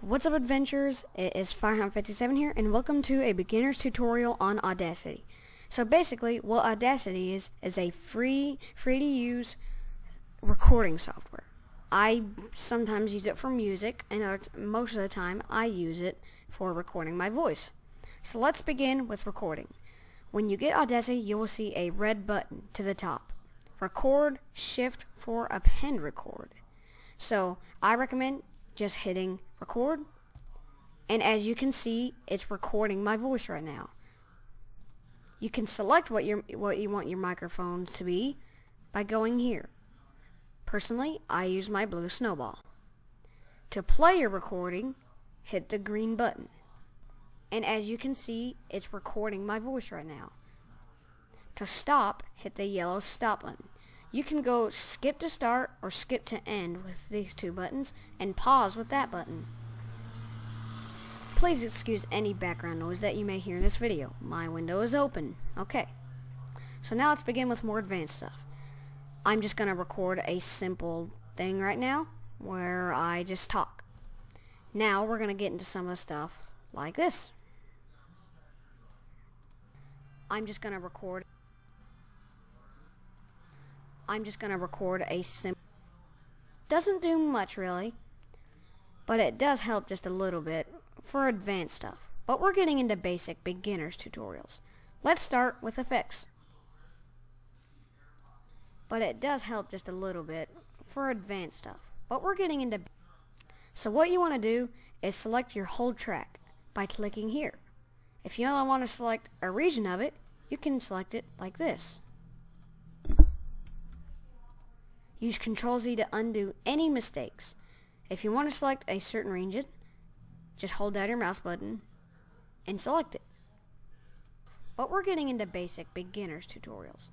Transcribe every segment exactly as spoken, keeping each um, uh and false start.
What's up, adventurers? It is Firehound fifty-seven here, and welcome to a beginner's tutorial on Audacity. So basically, what Audacity is, is a free, free to use recording software. I sometimes use it for music, and most of the time I use it for recording my voice. So let's begin with recording. When you get Audacity, you will see a red button to the top. Record, shift for append record. So I recommend just hitting record, and as you can see, it's recording my voice right now. You can select what your what you want your microphones to be by going here. Personally, I use my Blue Snowball. To play your recording, hit the green button, and as you can see, it's recording my voice right now. To stop, hit the yellow stop button. You can go skip to start or skip to end with these two buttons, and pause with that button. Please excuse any background noise that you may hear in this video. My window is open. Okay, so now let's begin with more advanced stuff. I'm just gonna record a simple thing right now where I just talk. Now we're gonna get into some of the stuff like this. I'm just gonna record I'm just gonna record a simple. Doesn't do much really, but it does help just a little bit for advanced stuff. But we're getting into basic beginners tutorials. Let's start with effects. But it does help just a little bit for advanced stuff. But we're getting into. So what you want to do is select your whole track by clicking here. If you only want to select a region of it, you can select it like this. Use control Z to undo any mistakes. If you want to select a certain region, just hold down your mouse button and select it. But we're getting into basic beginners tutorials.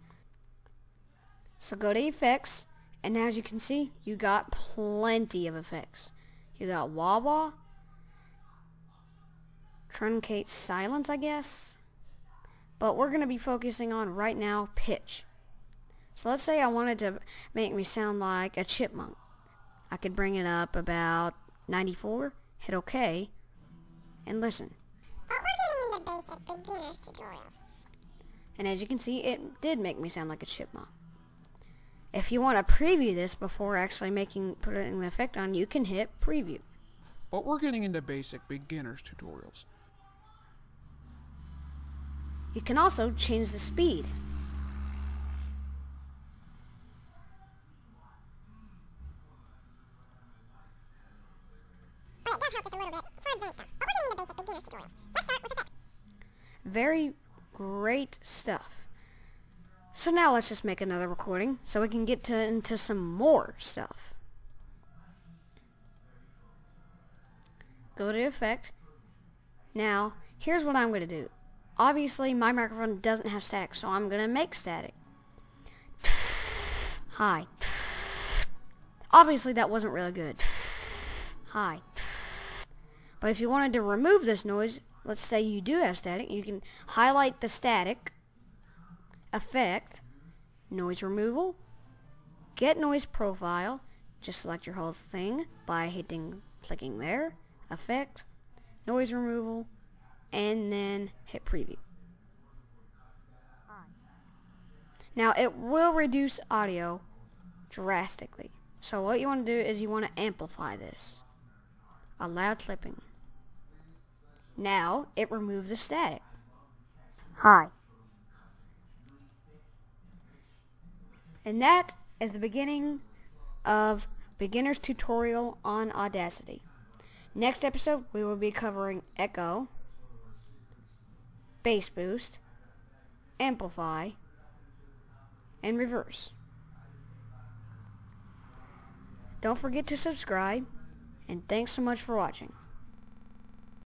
So go to effects, and as you can see, you got plenty of effects. You got wah wah, truncate silence, I guess. But we're going to be focusing on right now pitch. So let's say I wanted to make me sound like a chipmunk. I could bring it up about ninety-four, hit OK, and listen. But we're getting into basic beginners tutorials. And as you can see, it did make me sound like a chipmunk. If you want to preview this before actually making putting the effect on, you can hit preview. But we're getting into basic beginners tutorials. You can also change the speed. Very great stuff. So now let's just make another recording so we can get to, into some more stuff. Go to effect. Now, here's what I'm going to do. Obviously, my microphone doesn't have static, so I'm going to make static. Hi. Obviously, that wasn't really good. Hi. But if you wanted to remove this noise, let's say you do have static, you can highlight the static, effect, noise removal, get noise profile, just select your whole thing by hitting, clicking there, effect, noise removal, and then hit preview. Now it will reduce audio drastically. So what you want to do is you want to amplify this. Allow clipping. Now, it removed the static. Hi. And that is the beginning of Beginner's Tutorial on Audacity. Next episode, we will be covering echo, bass boost, amplify, and reverse. Don't forget to subscribe, and thanks so much for watching.